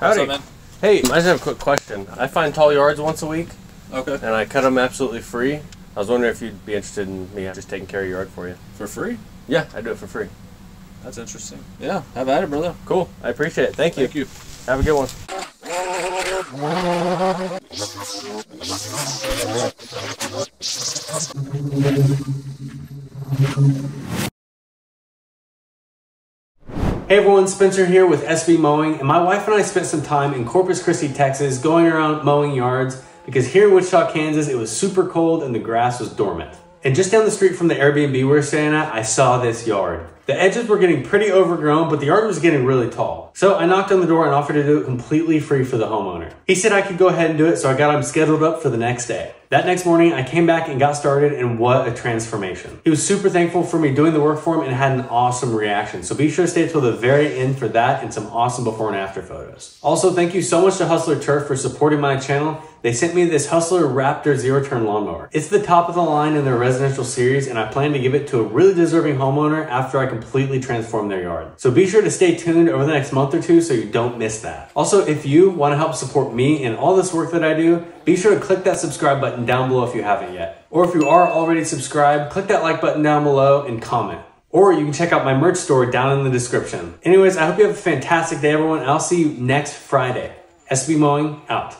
Howdy. What's up, man? Hey, I just have a quick question. I find tall yards once a week. Okay. And I cut them absolutely free. I was wondering if you'd be interested in me just taking care of your yard for you. For free? Yeah, I do it for free. That's interesting. Yeah, have at it, brother. Cool. I appreciate it. Thank you. Thank you. Have a good one. Hey everyone, Spencer here with SB Mowing, and my wife and I spent some time in Corpus Christi, Texas, going around mowing yards because here in Wichita, Kansas, it was super cold and the grass was dormant. And just down the street from the Airbnb we were staying at, I saw this yard. The edges were getting pretty overgrown, but the yard was getting really tall. So I knocked on the door and offered to do it completely free for the homeowner. He said I could go ahead and do it, so I got him scheduled up for the next day. That next morning, I came back and got started, and what a transformation. He was super thankful for me doing the work for him and had an awesome reaction. So be sure to stay till the very end for that and some awesome before and after photos. Also, thank you so much to Hustler Turf for supporting my channel. They sent me this Hustler Raptor zero-turn lawnmower. It's the top of the line in their residential series, and I plan to give it to a really deserving homeowner after I completely transform their yard. So be sure to stay tuned over the next month or two so you don't miss that. Also, if you want to help support me and all this work that I do, be sure to click that subscribe button down below if you haven't yet. Or if you are already subscribed, click that like button down below and comment. Or you can check out my merch store down in the description. Anyways, I hope you have a fantastic day, everyone, and I'll see you next Friday. SB Mowing out.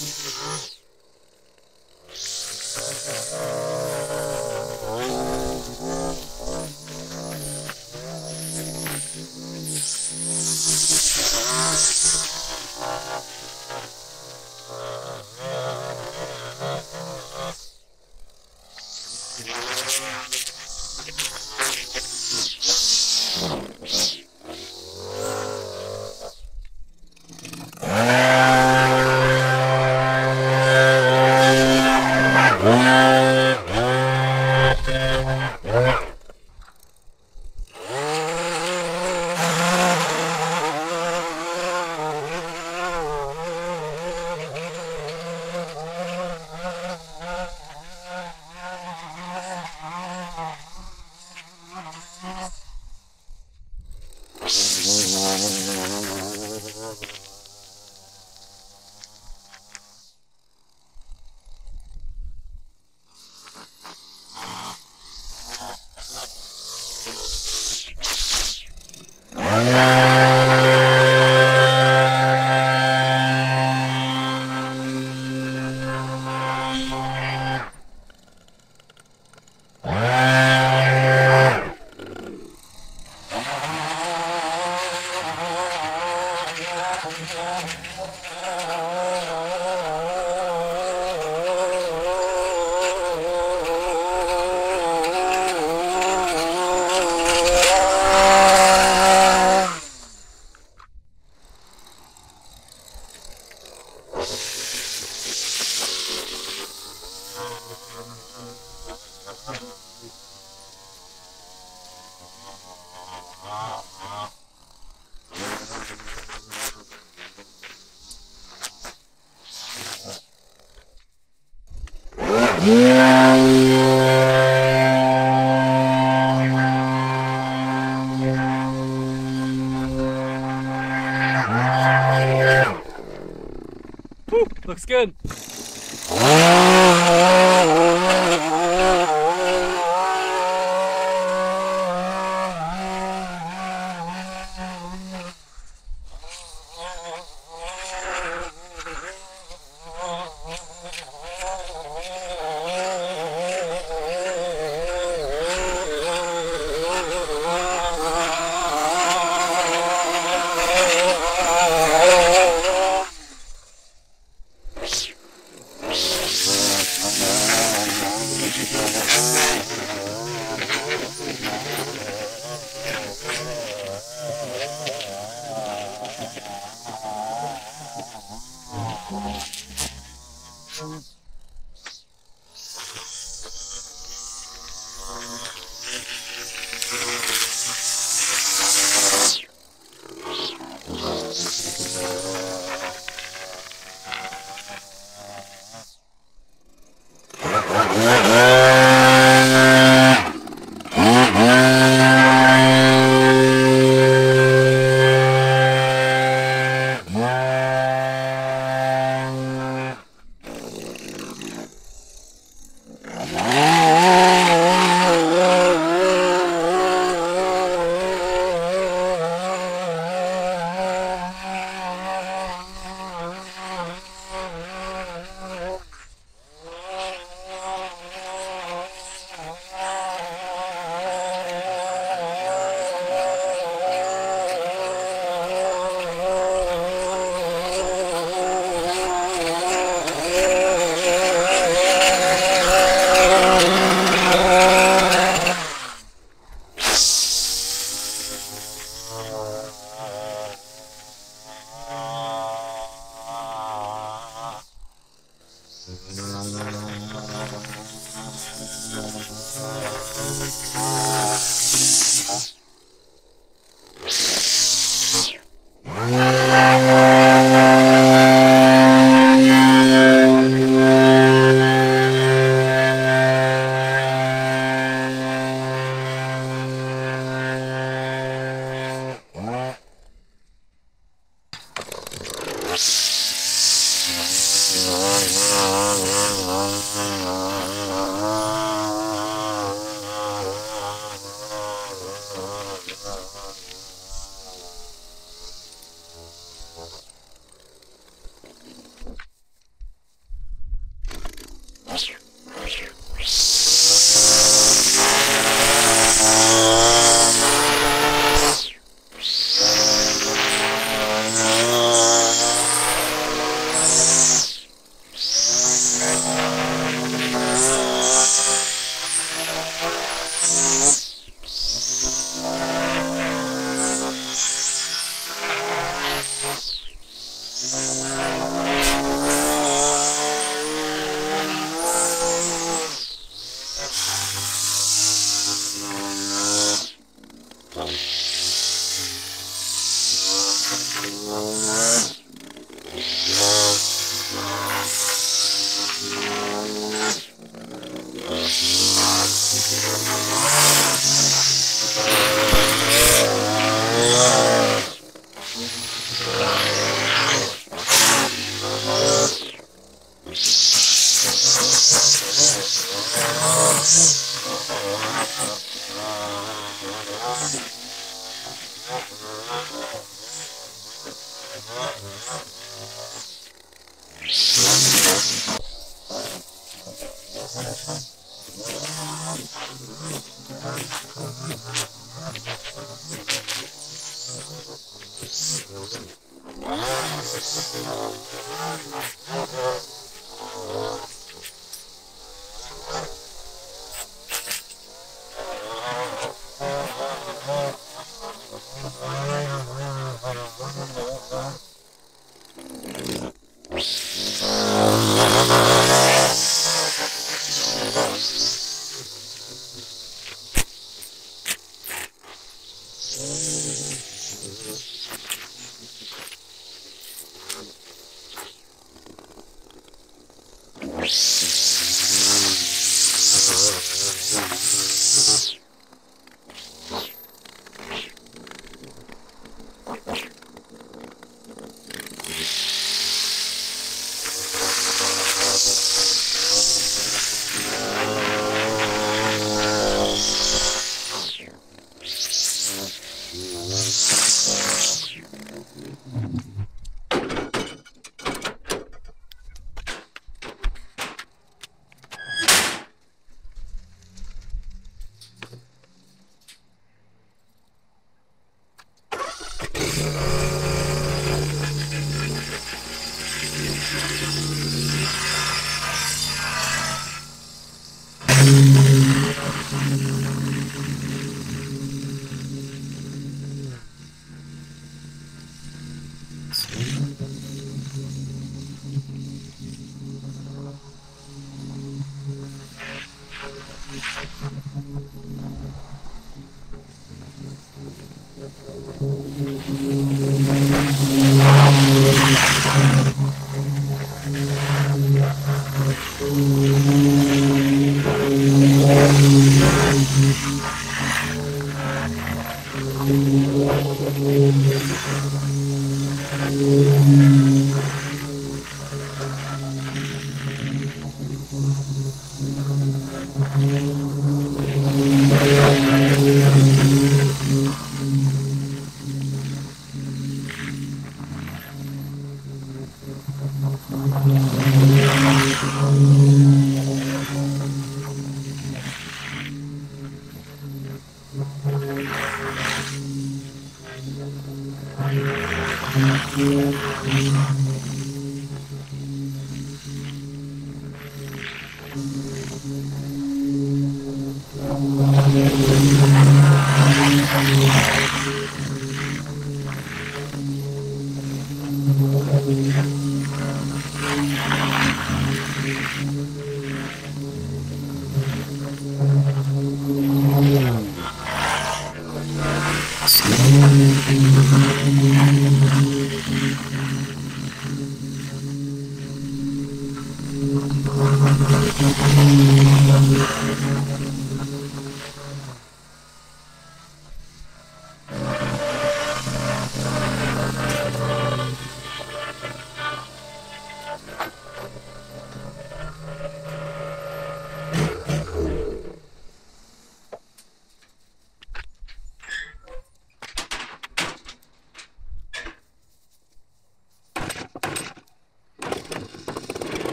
Looks good.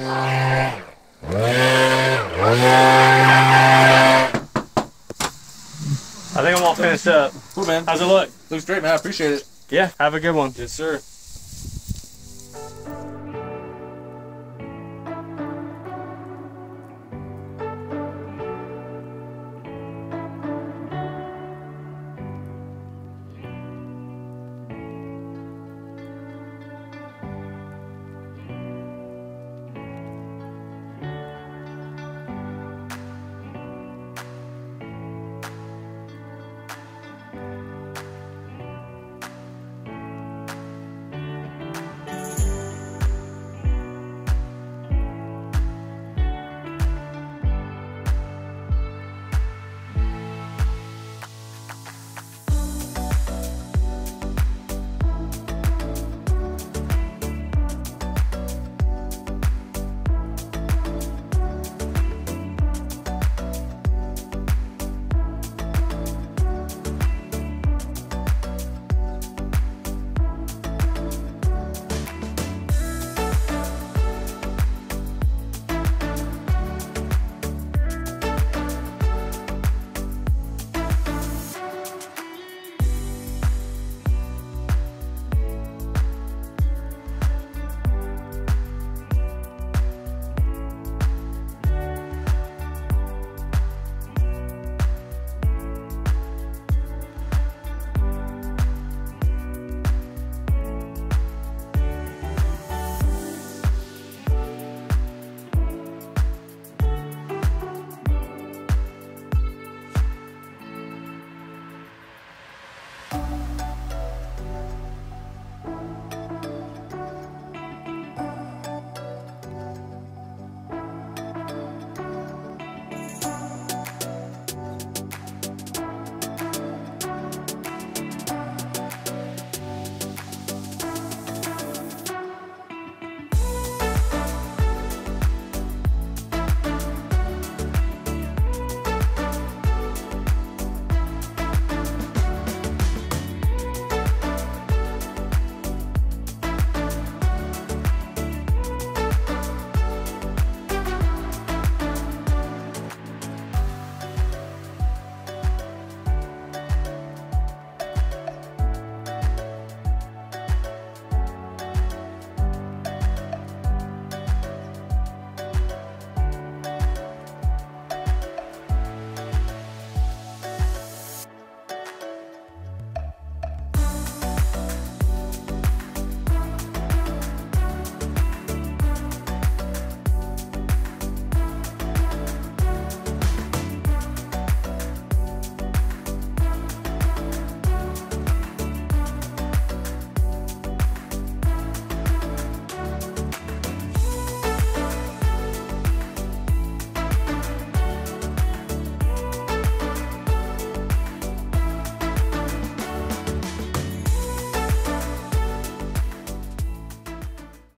I think I'm all finished up. Cool, man. How's it look? Looks great, man. I appreciate it. Yeah, have a good one. Yes, sir.